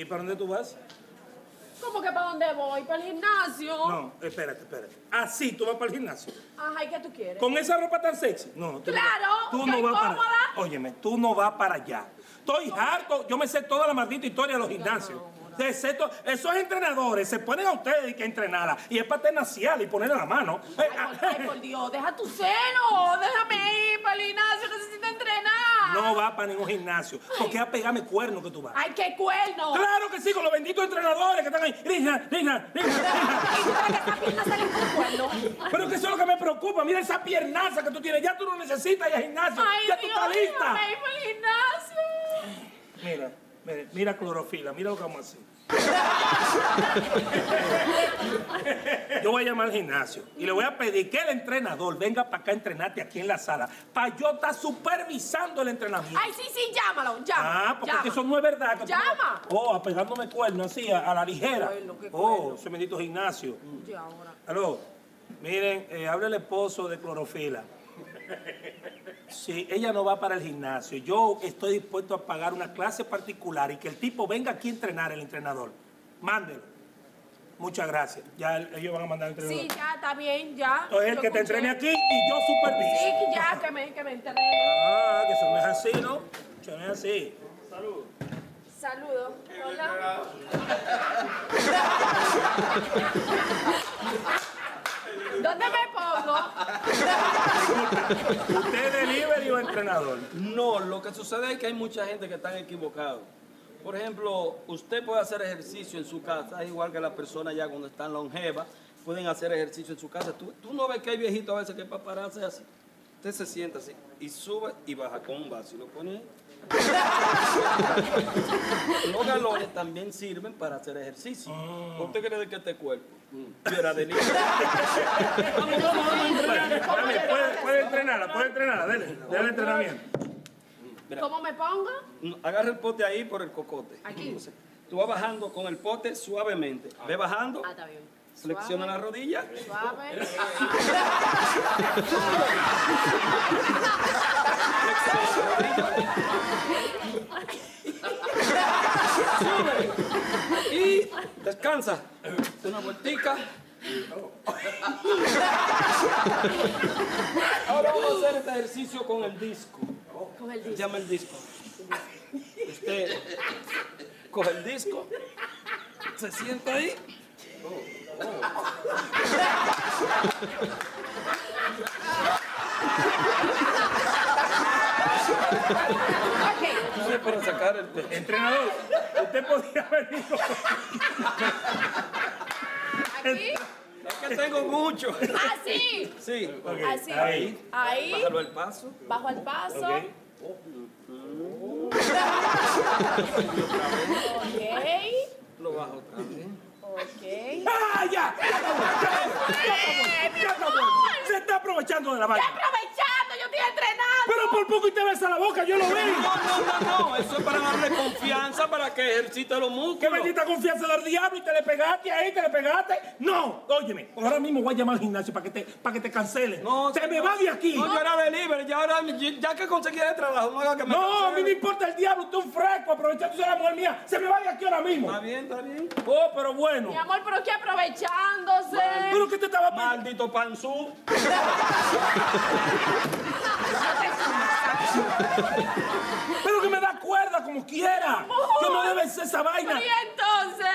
¿Y para dónde tú vas? ¿Cómo que para dónde voy? ¿Para el gimnasio? No, espérate, espérate. Así tú vas para el gimnasio. Ajá, ¿y qué tú quieres? ¿Con esa ropa tan sexy? No, no. ¡Claro! ¡Qué incómoda! Óyeme, tú no vas para allá. Estoy harto. Yo me sé toda la maldita historia de los gimnasios. Esos entrenadores se ponen a ustedes que entrenarla. Y es para tenacial y ponerle la mano. Ay, por Dios, deja tu seno. Déjame ir para el gimnasio, necesito entrenar. No va para ningún gimnasio. Porque a pegarme cuerno que tú vas. ¡Ay, qué cuerno! ¡Claro que sí! Con los benditos entrenadores que están ahí. Pero que eso es lo que me preocupa. Mira esa piernaza que tú tienes. Ya tú no necesitas ir al gimnasio. Ay, ya tú estás lista. ¡Déjame ir para el gimnasio! Mira. Mira clorofila, mira lo que vamos a hacer. Yo voy a llamar al gimnasio y le voy a pedir que el entrenador venga para acá a entrenarte aquí en la sala, para yo estar supervisando el entrenamiento. Ay, sí, sí, llámalo, llámalo. Ah, porque eso no es verdad. Que ¡llama! Oh, apegándome cuerno así, a la ligera. Cuerno. Oh, ese bendito gimnasio. Y ahora. Aló, miren, habla el esposo de clorofila. Sí, ella no va para el gimnasio. Yo estoy dispuesto a pagar una clase particular y que el tipo venga aquí a entrenar, el entrenador. Mándelo. Muchas gracias. Ya ellos van a mandar al entrenador. Sí, ya, está bien, ya. Entonces, el que te entrene aquí y yo superviso. Sí, ya, que me entrene. Ah, que eso no es así, ¿no? Eso no es así. Saludos. Saludos. Hola. ¿Dónde me pongo? ¿Usted es delivery o entrenador? No, lo que sucede es que hay mucha gente que está equivocada. Por ejemplo, usted puede hacer ejercicio en su casa, igual que las personas ya cuando están longevas, pueden hacer ejercicio en su casa. ¿Tú no ves que hay viejitos a veces que para pararse así? Usted se sienta así y sube y baja con un vaso y lo pone ahí. Los galones también sirven para hacer ejercicio. Oh. ¿Usted cree que este cuerpo? Piedra de niño. Puede entrenarla, dele entrenamiento. ¿Cómo me pongo? Agarra el pote ahí por el cocote. Aquí. Entonces, tú vas bajando con el pote suavemente. Ve bajando. Ah, está bien. Flexiona la rodilla. Suave. Sube. Y descansa. Una vueltica. Ahora vamos a hacer este ejercicio con el disco. Con el disco. Llama el disco. Usted coge el disco. Se sienta ahí. Okay. No sé para sacar el pelo. Entrenador, usted podía venir. ¿Aquí? Es que tengo mucho. ¿Ah, sí? Sí. Okay. Así. Ahí. Bájalo al paso. Bajo al paso. Okay. Lo bajo también. Okay. ¡Ah, ya! ¡Ya acabó! ¡Se está aprovechando de la vaina! ¡Estoy aprovechando! ¡Yo estoy entrenando! ¡Pero por poco y te besa la boca! ¡Yo lo vi! No. Eso es para darle confianza, para que ejercite los músculos. ¡Qué bendita confianza del diablo! ¡Y te le pegaste ahí! ¡Te le pegaste! ¡No! Óyeme, ahora mismo voy a llamar al gimnasio para que te cancelen. No, ¡se me va de aquí! No, yo era delivery. Ya que conseguí el trabajo, no haga que me cancelen. No, a mí me importa el diablo. Tú un fresco. Aprovechando de la mujer mía. ¡Se me va de aquí ahora mismo! Está bien, está bien. Oh, pero bueno. Mi amor, pero que aprovechándose. ¿Pero qué te estaba pensando? Maldito panzú. Pero que me da cuerda como quiera. Que no debe ser esa vaina. ¿Y entonces?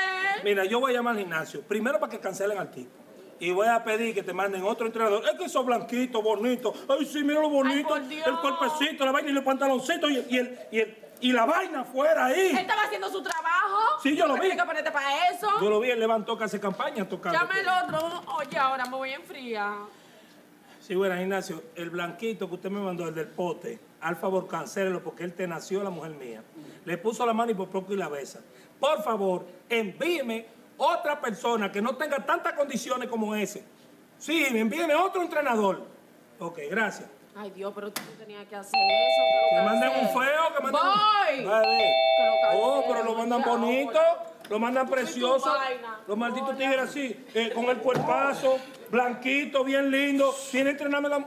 Mira, yo voy a llamar al gimnasio. Primero para que cancelen al tipo. Y voy a pedir que te manden otro entrenador. Es que esos blanquitos, bonitos. Ay, sí, mira lo bonito. Ay, el cuerpecito, la vaina y los pantaloncitos y la vaina fuera ahí. Él estaba haciendo su trabajo. Sí, yo lo vi. Tienes que ponerte para eso. Yo lo vi, él levantó que hace campaña tocando. Llama el otro. Oye, ahora me voy a enfriar. Sí, bueno, Ignacio, el blanquito que usted me mandó, el del pote, al favor, cancélelo porque él te nació la mujer mía. Le puso la mano y por poco y la besa. Por favor, envíeme otra persona que no tenga tantas condiciones como ese. Sí, me envíeme otro entrenador. Ok, gracias. Ay, Dios, pero tú tenías que hacer eso. Que manden un feo, que manden ¡voy! Un... Vale. Oh, pero lo mandan bonito, lo mandan precioso. Los malditos tigres así, con el cuerpazo, blanquito, bien lindo. Tiene que entrenarme la...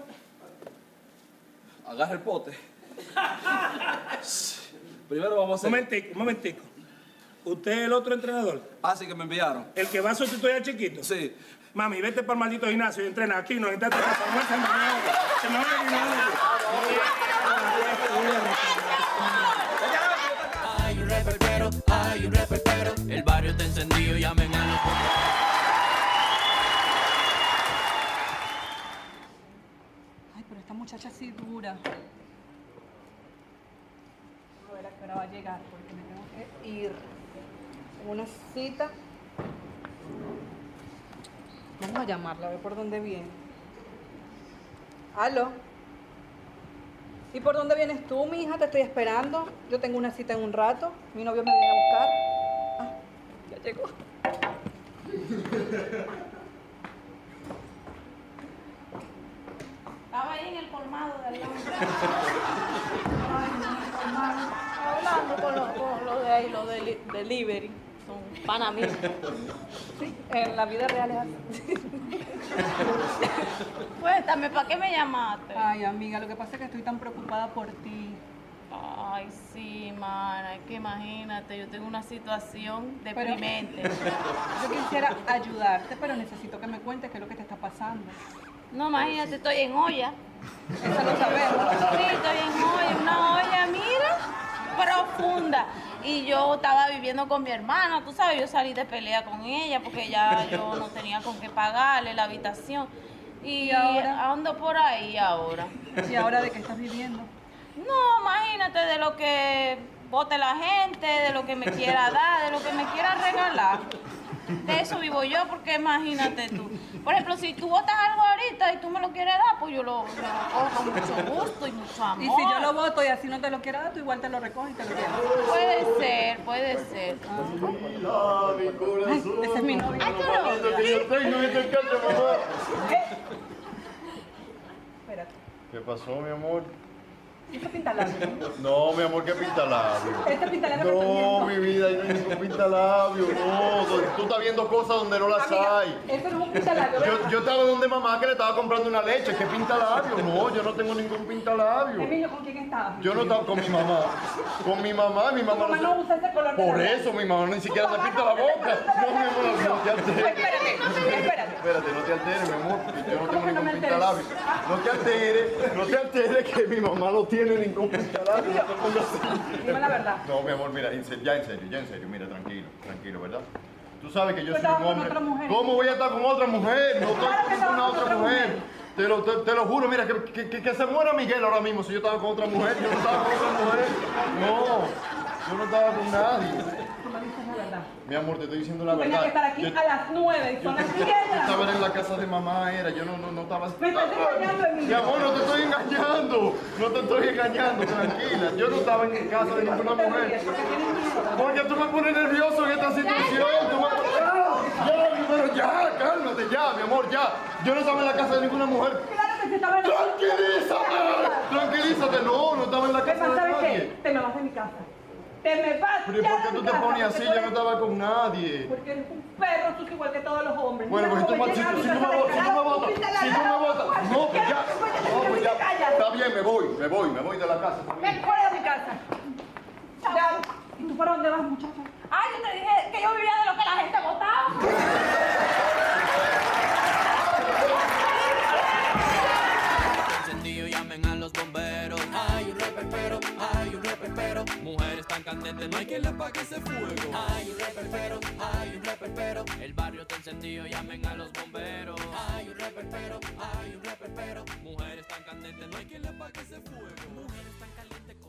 Agarra el pote. Primero vamos a hacer... Un momentico. ¿Usted es el otro entrenador? Así que me enviaron. ¿El que va a sustituir al chiquito? Sí. Mami, vete para el maldito gimnasio y entrena aquí. No, entrate para Samuel, se me va a ir. Hay un reperpero, hay un reperpero. El barrio está encendido, llamen a los bomberos. Ay, pero esta muchacha sí dura. A ver a qué hora va a llegar, porque me tengo que ir. Tengo una cita. Vamos a llamarla, a ver por dónde viene. ¿Aló? ¿Y por dónde vienes tú, mi hija? Te estoy esperando. Yo tengo una cita en un rato. Mi novio me viene a buscar. Ah, ya llegó. Estaba ahí en el colmado de al lado. Ay, no, el colmado. Hablando con los de ahí, los de delivery. Son pana míos. Sí, en la vida real es así. Cuéntame, ¿para qué me llamaste? Ay, amiga, lo que pasa es que estoy tan preocupada por ti. Ay, sí, mana, es que imagínate, yo tengo una situación deprimente. Yo quisiera ayudarte, pero necesito que me cuentes qué es lo que te está pasando. No, imagínate, estoy en olla. Eso lo sabemos. Sí, estoy en olla, una olla, mira, profunda. Y yo estaba viviendo con mi hermana, tú sabes, yo salí de pelea con ella porque ya yo no tenía con qué pagarle la habitación. ¿Y ahora? Ando por ahí ahora. ¿Y ahora de qué estás viviendo? No, imagínate, de lo que vote la gente, de lo que me quiera dar, de lo que me quiera regalar. De eso vivo yo, porque imagínate tú. Por ejemplo, si tú votas algo ahorita y tú me lo quieres dar, pues yo lo cojo con mucho gusto y mucho amor. Y si yo lo voto y así no te lo quiero dar, tú igual te lo recoges y te lo llevas. Puede ser, puede ser. Ah. Ay, ese es mi novio. Ay, espérate. ¿Qué pasó, mi amor? ¿Esto pintalabio? No, mi amor, ¿qué pintalabio? ¿Este pintalabio? No, mi vida, no hay ningún pintalabio, no. Tú estás viendo cosas donde no las hay. Esto no es un pintalabio. Yo estaba donde mamá que le estaba comprando una leche. ¿Qué pintalabio? No, yo no tengo ningún pintalabio. Emilio, ¿con quién estabas? Yo no estaba con mi mamá. Con mi mamá, mi mamá. Mi mamá no usa ese color. Por eso, mi mamá ni siquiera se pinta la boca. No, mi amor, no te alteres. Espérate, no te alteres, mi amor. Yo no tengo ningún pintalabio. No te alteres que mi mamá lo tiene. No tiene ningún pintalabio. Dime la verdad. No, mi amor, mira, ya en serio, mira, tranquilo, tranquilo, ¿verdad? Tú sabes que yo soy un hombre. ¿Cómo voy a estar con otra mujer? No estoy con una otra mujer. Te lo juro, mira, que se muera Miguel ahora mismo si yo estaba con otra mujer. Yo no estaba con otra mujer. No, yo no estaba con nadie. Mi amor, te estoy diciendo la verdad. Tenía que estar aquí a las 9 y son las 10. Yo estaba en la casa de mamá, yo no estaba... Me estás engañando, Emilio. Mi amor, no te estoy engañando. No te estoy engañando, tranquila. Yo no estaba en casa de ninguna mujer. Porque tú me pones nervioso en esta situación. Ya, cálmate, ya, mi amor, ya. Yo no estaba en la casa de ninguna mujer. Claro que sí estaba en la casa. ¡Tranquilízate! ¡Tranquilízate! No estaba en la casa de nadie. ¿Sabes qué? Te me vas de mi casa. ¡Te me vas! ¿Por qué tú te pones así? Yo no estaba con nadie. Porque eres un perro, tú igual que todos los hombres. Bueno, pues si tú me botas. No, pues ya. No, pues ya. Está bien, me voy de la casa. Ven fuera de mi casa. Chao. ¿Y tú para dónde vas, muchacha? Ay, yo te dije que yo vivía de lo que la gente votaba. Encendido, llamen a los bomberos. Hay un reperpero, hay un reperpero. Mujeres tan candentes, no hay quien le apague ese fuego. Hay un reperpero, hay un reperpero. El barrio está encendido, llamen a los bomberos. Hay un reperpero, hay un reperpero. Mujeres tan candentes, no hay quien le apague ese fuego. Mujeres tan calientes.